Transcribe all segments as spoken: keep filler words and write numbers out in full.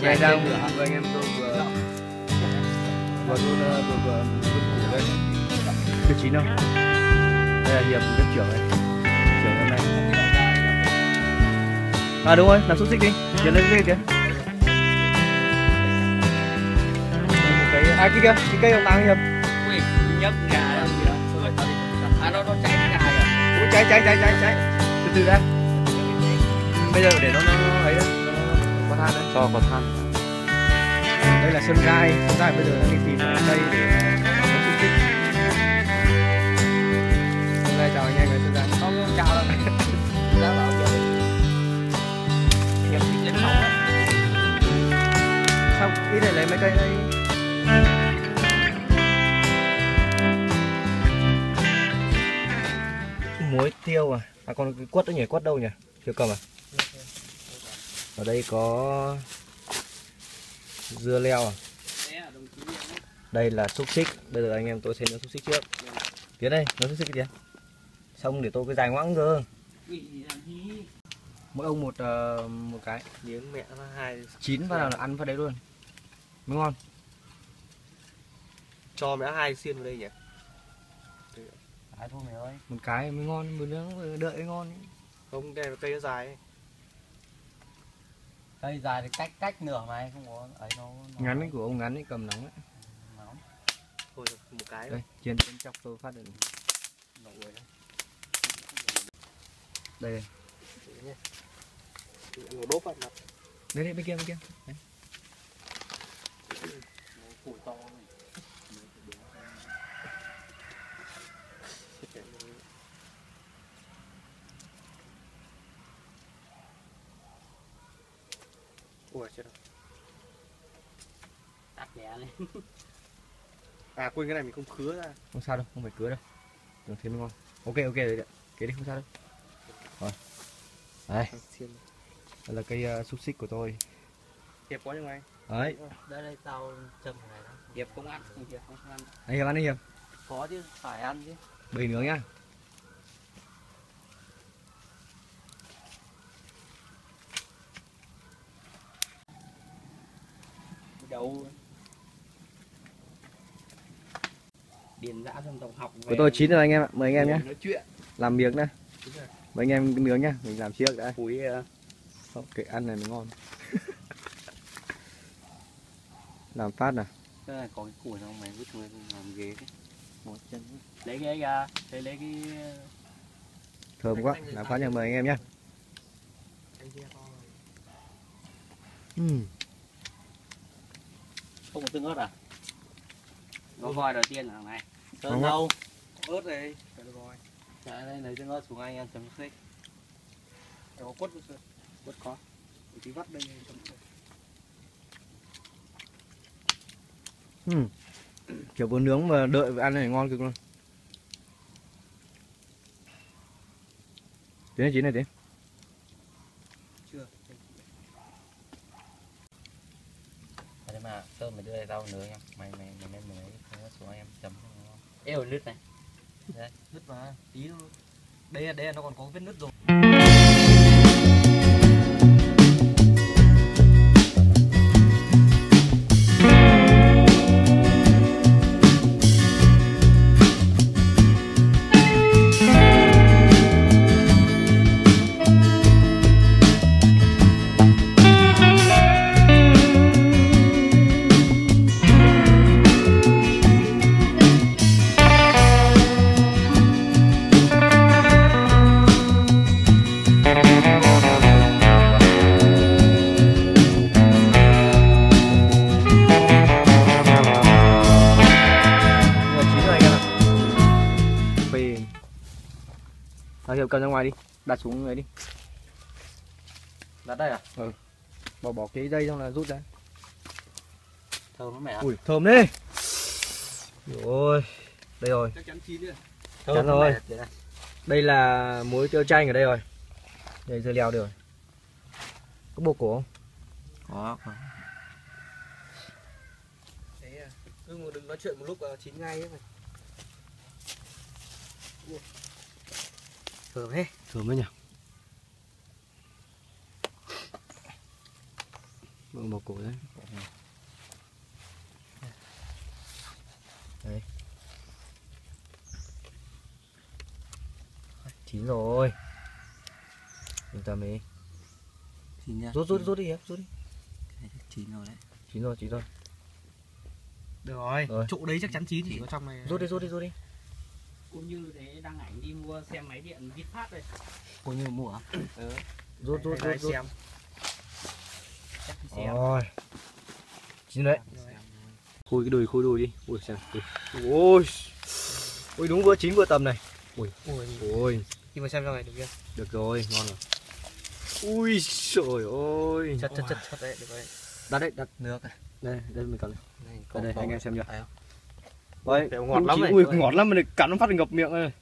nhà nhà đang vừa hả? Anh em tôi vừa vừa vừa vừa vừa vừa chưa chín đâu. Đây là hiệp rất trưởng đấy. Trưởng hôm nay. À đúng rồi, làm xúc xích đi. Chuyển lên cái gì kìa. Cái à cái kia, cái cây ông tàng hiệp. Ui, nhấc gà làm gì rồi. À nó nó cháy gà kìa. Ui cháy cháy cháy cháy cháy. Từ từ đã. Bây giờ để nó nó ấy đấy. Có than đấy. Cho có than. Đây là sơn gai, sơn gai bây giờ nó đi tìm cây để nó xúc xích. Sơn gai chào anh em, sơn gai. Không chào đâu. Sơn gai bảo kiểu hiệp thích lên phòng. Xong, ý để lấy mấy cây đây. Muối tiêu à, à còn cái quất nữa nhỉ, quất đâu nhỉ? Tiêu cầm à? Ở đây có dưa leo à? Đây là xúc xích, bây giờ anh em tôi sẽ nấu xúc xích trước. Tiến đây, nấu xúc xích kìa. Xong để tôi cái dài ngoãng cơ. Mỗi ông một uh, một cái miếng mẹ nó hai chín vào là ăn vào đấy luôn. Mới ngon. Cho mẹ hai xiên vào đây nhỉ? À, thôi mẹ ơi. Một cái mới ngon, một nữa đợi ngon. Không, đây là cây nó dài ấy. Cây dài thì cách cách nửa mày không có ấy nó, nó... ngắn ấy, của ông ngắn ấy cầm nóng ấy. Nóng. Thôi được, một cái đây, trên trên chọc tôi phát được. Đây đây. Nó đốp vào mặt. Đấy đấy bên kia bên kia. Đấy. Củi to này. Ủa chết rồi. Tắt nhẹ lên. À quên cái này mình không khứa ra. Không sao đâu, không phải cứa đâu. Tưởng thế mới ngon. Ok ok rồi đấy. Cái đấy không sao đâu. Rồi. Đây. Đây là cây uh, xúc xích của tôi. Hiệp có nhưng mà anh. Đấy. Đây đây tao châm này đó. Hiệp không ăn, Hiệp không ăn. Anh Hiệp ăn đi Hiệp. Có chứ, phải ăn chứ. Bày nướng nhá. Đậu. Điền dã dân tộc học về. Của tôi chín rồi anh em ạ, mời anh em nhé. Làm miếng nữa. Mời anh em nướng nhá, mình làm trước đã. Cúi không, kệ ăn này mới ngon. Làm phát nào. Cái này có cái củi không mày vứt xuống làm ghế cái. Một chân. Lấy cái ra, lấy lấy cái thơm quá, làm phát nhà mời anh em nhé. Uhm. Không có tương ớt à? Nó voi đầu tiên là này. Tương đâu? Ớt này. Cái voi. Đây lấy tương ớt xuống anh em chấm xích. Có quất chưa? Quất có. Một tí vắt đây chấm xích. Ừm. Kiểu bún nướng mà đợi và ăn này ngon cực luôn. Tiến này chín này tiến. Chưa. Mà Sơn mày đưa đây rau nướng nha. Mày mày mày mày mày mày xuống em chấm nó. Eo nứt này. Đấy, nứt mà tí luôn. Đây đây nó còn có vết nứt rồi. Hiệp cầm ra ngoài đi, đặt xuống người đi. Đặt đây à? Ừ. Bỏ bỏ cái dây xong là rút ra. Thơm lắm mẹ. Ui thơm đi. Ôi, đây rồi. Chắc chắn chín rồi. Thơm chắn rồi. Này. Đây là muối tiêu chanh ở đây rồi. Đây dưa leo được. Có bột cổ không? Có. Thế à. Cứ ngồi đừng nói chuyện một lúc là chín ngay ấy mày. Thơm thế, thơm đấy nhỉ. Vâng, bỏ củ đấy. Đấy. Chín rồi. Chúng ta mới rút rút rút đi em, rút đi. Cái này chín rồi đấy. Chín rồi, chín rồi. Được rồi, rồi. Chỗ đấy chắc chắn chín, chỉ có trong này. Rút đi, rút đi, rút đi. Cô Như thế đăng ảnh đi mua xe máy điện VinFast đây. Cô Như mua hả? Ừ. Rút rút rút rút. Rồi. Chín đấy. Khôi cái đùi, khôi đùi đi. Ui xem. Ôi. Ui đúng vừa chín vừa tầm này. Ui. Ui. Ôi. Đi vào xem ra này được chưa? Được rồi, ngon rồi. Ui trời ơi. Chặt chặt chặt chặt đấy, được rồi. Đặt đấy, đặt nước này. Đây, đây mình cầm này. Đây, đây, đây anh em xem chưa? Đấy, ngọt lắm này. Ui, ngọt lắm, mình cắn nó phát ngập miệng rồi.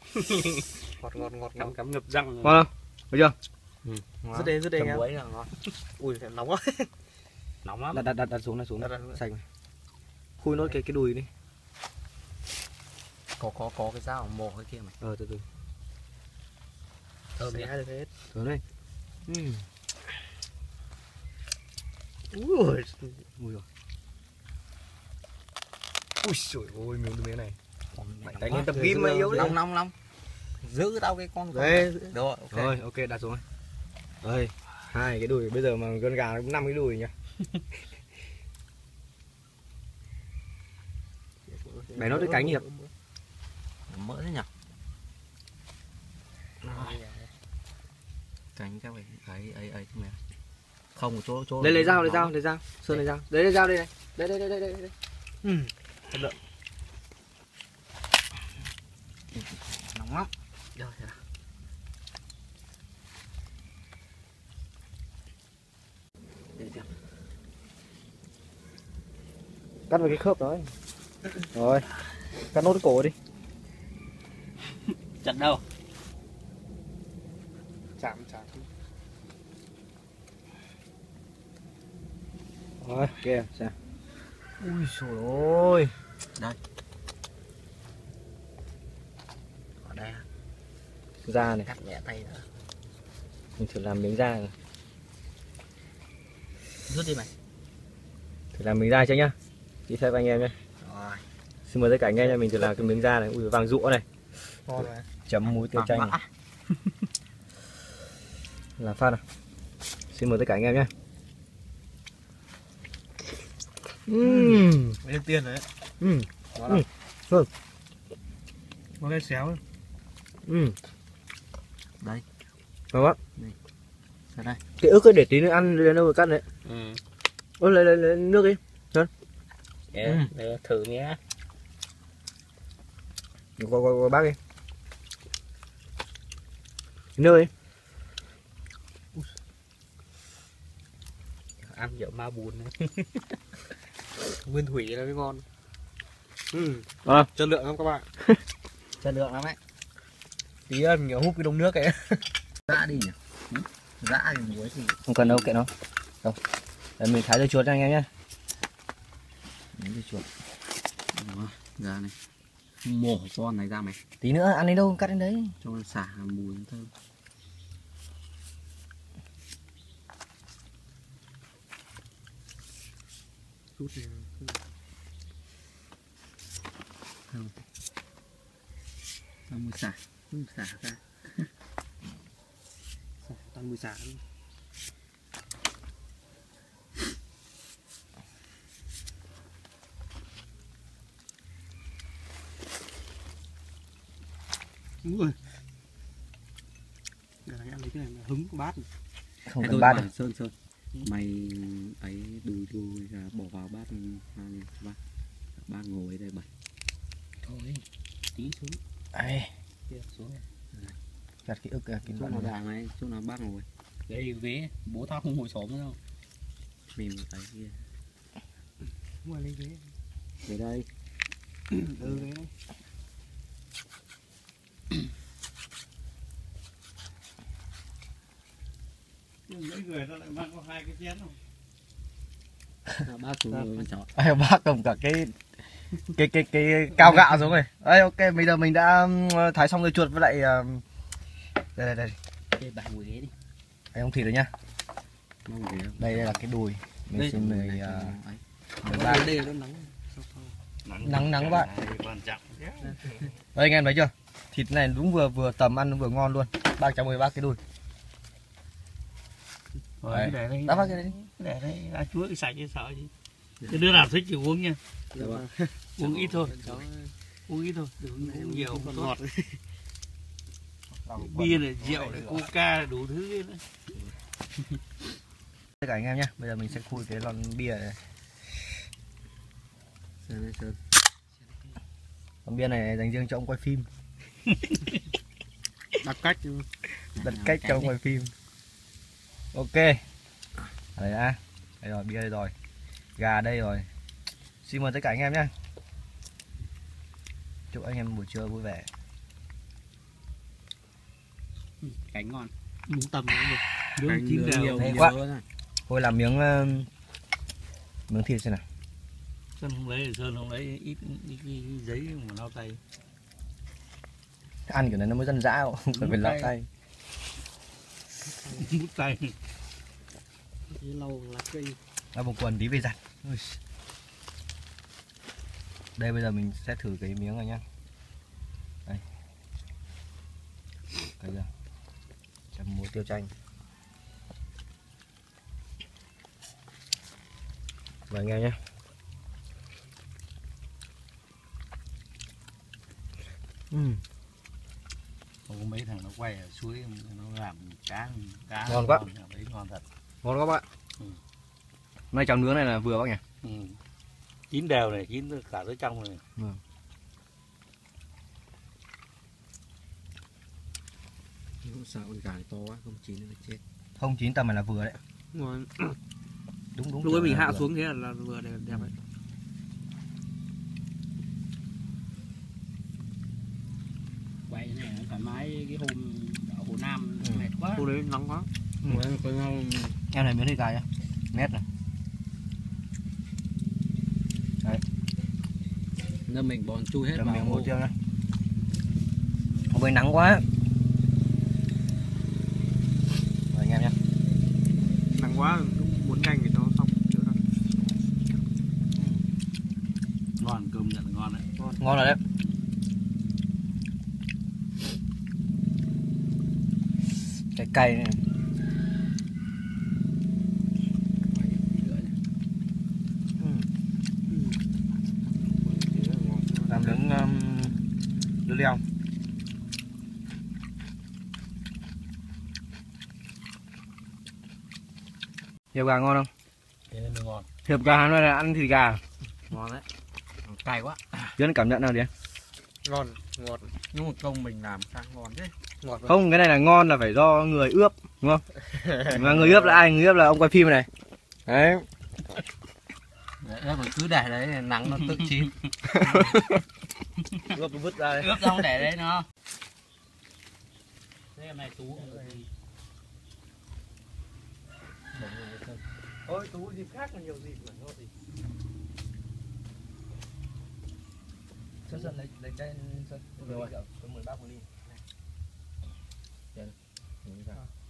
Ngọt ngọt ngọt ngọt cắn ngập răng. Ngon không? Được chưa? Ừ. Rất đê, rất đê nha. Muối là ngon. Ui, nóng quá. Nóng lắm. Đặt đặt đặt, đặt xuống này, xuống. Đặt, đặt, đặt. Sạch này. Khui nốt cái cái đùi đi. Có có có cái dao mổ cái kia mày. Ờ từ từ. Thơm nhá được hết. Thơm đây. Ừ. Ui, mùi rồi. Ui trời ơi, miếng đứa bé này. Mày đánh lên tập gym mới yếu đấy. Long long long. Giữ tao cái con rồi. Đấy, rồi, ok. Rồi, ok, đặt xuống. Đây, hai cái đùi bây giờ mà con gà nó cũng năm cái đùi nhỉ. Mày nó cái cánh nghiệp. Mỡ thế nhỉ. Cánh các mày ấy ấy ấy mày. Không chỗ chỗ. Đây lấy dao, lấy dao, lấy dao. Sơn lấy dao. Đấy lấy dao đây này. Đây đây đây đây đây. Ừ. Được. Nóng lắm. Rồi. Để xem. Cắt vào cái khớp đó. Rồi. Cắt nốt cái cổ đi. Chặt đâu? Chạm chạm. Rồi, kìa, xem. Ui trời ơi. Đây. Ở đây. Da này. Cắt nhẹ tay nữa. Mình thử làm miếng da này. Rút đi mày. Thử làm miếng da cho nhá. Đi theo anh em nhá. Rồi. Xin mời tất cả anh em nha, mình thử làm cái miếng da này. Ui vàng rũa này. Rồi. Chấm muối tiêu chanh này. Làm phát nào. Xin mời tất cả anh em nhá. Uhm. Mấy tiền đấy. Uhm. Đó là. Uhm. Có cái xéo ấy. Uhm. Đây. Đâu ạ? Đây. Cái ức ấy để tí nữa ăn lên đâu rồi cắt đấy. Ừ. Ôi lấy, lấy lấy nước đi. Sơn. Yeah, uhm. Để thử nhé. Qua qua qua bác đi. Nước đi. Ui. Ăn kiểu ma bùn đấy. Nguyên thủy là mới ngon. Ừ. À. Chất lượng lắm các bạn. Chất lượng lắm ấy. Tí ăn kiểu húp cái đông nước ấy. Dã đi nhỉ? Dã thì muối thì không cần đâu, kệ nó. Đâu. Để mình thái dưa chuột cho anh em nhé. Dưa chuột. Đó, ra này. Mổ con này ra mày. Tí nữa ăn đến đâu cắt đến đấy. Cho nó xả mùi nó thơm. Không. Tao mùi xả, mùi xả ra. Tao mùi xả luôn. Ui. Để thằng em lấy cái này mà hứng bát. Không cần bát đâu. Sơn sơn. Mày ấy đùi đùi ra bỏ vào bát bát bát ngồi đây bật thôi tí xuống ai xuống chặt cái ức cái chỗ nào đàng này chỗ nào bác ngồi đây ghế bố tao không ngồi xổm nữa đâu mềm cái kia mua lấy ghế về đây ừ ghế đấy mỗi người ta lại mang có hai cái chén không? À, bác xuống à, bác cầm cả cái cái cái cái cao gạo xuống rồi. Đấy, ok, bây giờ mình đã thái xong dưa chuột với lại đây đây đây. Cái bả mùi ghế đi. Anh không thịt rồi nhá. Đây đây là cái đùi. Mình xin mời ba đi nắng nắng vậy. Đây anh em thấy chưa? Thịt này đúng vừa vừa tầm ăn vừa ngon luôn. ba trăm mười ba cái đùi. Đấy. Để đây. Đắp vào cái đấy. Để đấy, ăn chuối cái sạch cái sợ gì. Cái đứa nào thích chịu uống nha. Uống ít thôi. Uống ít thôi, đừng uống nhiều còn ngọt. Bia này, rượu này, coca này, đủ thứ đấy. Tất cả anh em nhé, bây giờ mình sẽ khui cái lon bia này. Lon bia này dành riêng cho ông quay phim. Đặt cách luôn. Đặt cách cho ông quay phim. Ok. Đây đã. Đây rồi, bia đây rồi. Gà đây rồi. Xin mời tất cả anh em nhé. Chúc anh em buổi trưa vui vẻ. Cánh ngon. Đúng tầm nữa. Nướng chín đều quá. Thôi làm miếng uh, miếng thịt xem nào. Sơn không lấy, Sơn không lấy ít, ít, ít giấy mà lau tay. Ăn kiểu này nó mới dân dã, không cần phải lau tay. Mút tay. Lau là cây. Lau một quần tí về giặt. Đây bây giờ mình sẽ thử cái miếng này nhá. Đây. Cái giờ. Chấm muối tiêu chanh. Mời anh em nhé. Uhm. Có mấy thằng nó quay ở suối nó làm cá cá ngon quá, đấy ngon thật, ngon các bạn. Ừ. Nay cháo nướng này là vừa bác nhỉ. Ừ. Chín đều này, chín cả tới trong này. Ừ. Sợ con gà này to quá, không chín nó chết. Không chín tầm này là vừa đấy. Ngon. Đúng đúng. Lúc ấy mình hạ vừa xuống thế là, là vừa đẹp đẹp đấy. Quay thế này thoải mái, cái hôm ở Hồ Nam mệt quá. Hôm đấy nắng quá. Ừ. Ừ. Em này miếng thịt gà nhá. Nét này. Đấy. Nên mình bòn chui hết vào hồ tiêu này. Hôm nay nắng quá. Rồi anh em nhá. Nắng quá muốn canh thì nó xong. Ngon, cơm nhận là ngon đấy. Ngon, ngon rồi đấy. Cái cay này. Làm miếng um, dưa leo. Hiệp gà ngon không? Ngon. Hiệp gà nói là ăn thịt gà. Ngon đấy. Cay quá. Tiến cảm nhận nào đi. Ngon, ngọt. Nhưng mà công mình làm khác ngon thế. Không, cái này là ngon là phải do người ướp, đúng không? Mà người ướp là ai? Người ướp là ông quay phim này. Đấy. Đấy cứ để đấy, nắng nó tự chín. Ướp vứt ra đấy. Ướp xong để đấy nó. Thế em này Tú. Ôi Tú dịp khác là nhiều dịp mà nó thì. Sơn Sơn lấy lấy chai Sơn. Rồi. mười ba của Linh. Hãy subscribe cho kênh Ghiền Mì Gõ để không bỏ lỡ những video hấp dẫn.